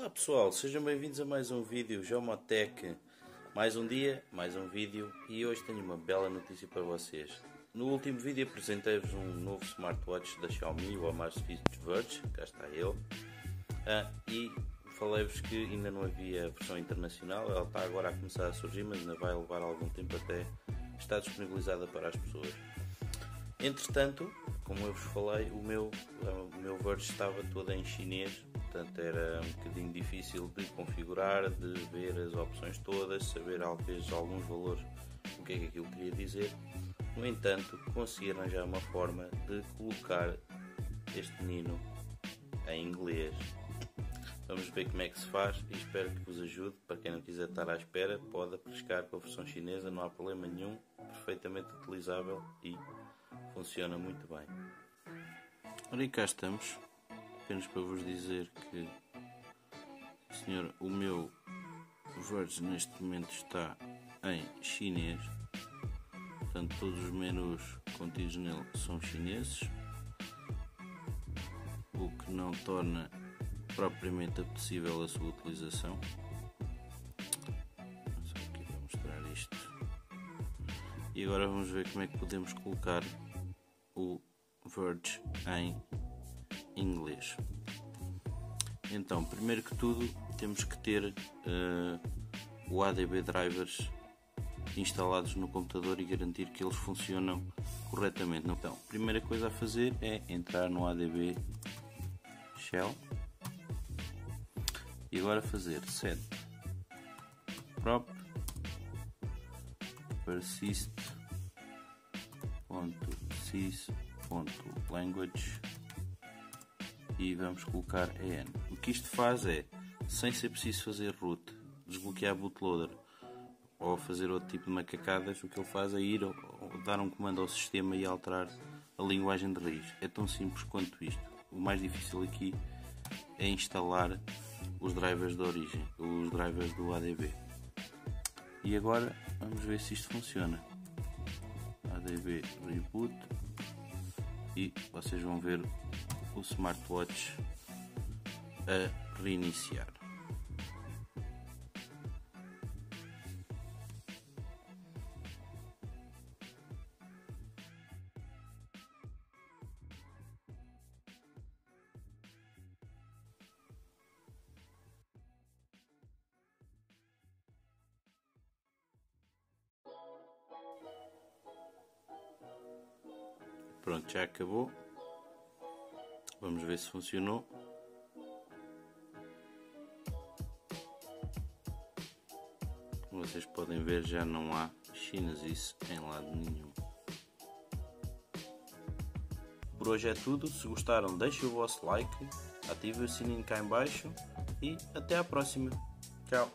Olá pessoal, sejam bem-vindos a mais um vídeo Jomotech. Mais um dia, mais um vídeo, e hoje tenho uma bela notícia para vocês. No último vídeo apresentei-vos um novo smartwatch da Xiaomi, o Amazfit Verge, cá está ele, e falei-vos que ainda não havia versão internacional. Ela está agora a começar a surgir, mas ainda vai levar algum tempo até estar disponibilizada para as pessoas. Entretanto, como eu vos falei, o meu Verge estava todo em chinês, portanto era um bocadinho difícil de configurar, de ver as opções todas, saber talvez alguns valores, o que é que aquilo queria dizer. No entanto, consegui arranjar uma forma de colocar este menino em inglês. Vamos ver como é que se faz e espero que vos ajude. Para quem não quiser estar à espera, pode pescar com a versão chinesa, não há problema nenhum, perfeitamente utilizável e funciona muito bem. Ora, e cá estamos. Apenas para vos dizer que senhor, o meu Verge neste momento está em chinês, portanto todos os menus contidos nele são chineses, o que não torna propriamente apetecível a sua utilização. Só aqui vou mostrar isto. E agora vamos ver como é que podemos colocar o Verge em inglês. Então, primeiro que tudo, temos que ter o ADB drivers instalados no computador e garantir que eles funcionam corretamente. Então, a primeira coisa a fazer é entrar no ADB shell e agora fazer set prop persist.sys.language e vamos colocar EN. O que isto faz é, sem ser preciso fazer root, desbloquear bootloader ou fazer outro tipo de macacadas, o que ele faz é ir ou dar um comando ao sistema e alterar a linguagem de raiz. É tão simples quanto isto. O mais difícil aqui é instalar os drivers de origem, os drivers do ADB. E agora vamos ver se isto funciona. ADB reboot e vocês vão ver o smartwatch a reiniciar. Pronto, já acabou. Vamos ver se funcionou. Como vocês podem ver, já não há chinesice em lado nenhum. Por hoje é tudo. Se gostaram, deixem o vosso like, ativem o sininho cá em baixo e até à próxima. Tchau!